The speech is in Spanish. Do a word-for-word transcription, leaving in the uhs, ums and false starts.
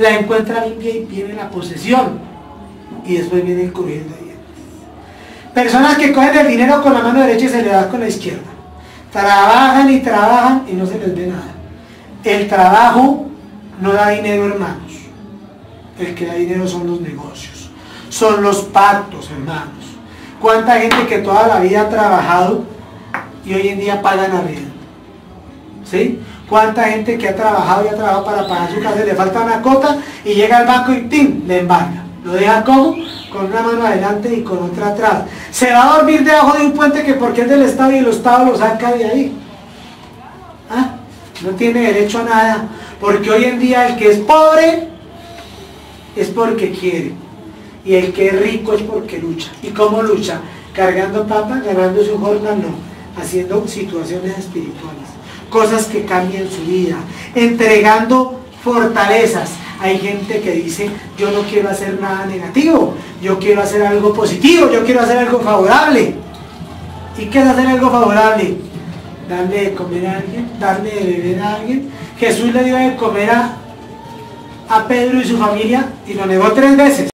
la encuentra limpia y viene la posesión, y después viene el crujir de dientes. Personas que cogen el dinero con la mano derecha y se le da con la izquierda, trabajan y trabajan y no se les ve nada. El trabajo no da dinero, hermanos. El que da dinero son los negocios, son los pactos, hermanos. ¿Cuánta gente que toda la vida ha trabajado y hoy en día pagan arriendo? ¿Sí? ¿Cuánta gente que ha trabajado y ha trabajado para pagar su casa, le falta una cota y llega al banco y ¡tim!, le embarga? Lo deja como, con una mano adelante y con otra atrás. Se va a dormir debajo de un puente que porque es del Estado y el Estado lo saca de ahí. ¿Ah? No tiene derecho a nada, porque hoy en día el que es pobre es porque quiere, y el que es rico es porque lucha. ¿Y cómo lucha? Cargando papas, ganando su jornal, no, haciendo situaciones espirituales, cosas que cambian su vida, entregando fortalezas. Hay gente que dice, yo no quiero hacer nada negativo, yo quiero hacer algo positivo, yo quiero hacer algo favorable. ¿Y qué es hacer algo favorable? Darle de comer a alguien, darle de beber a alguien. Jesús le dio de comer a, a Pedro y su familia y lo negó tres veces.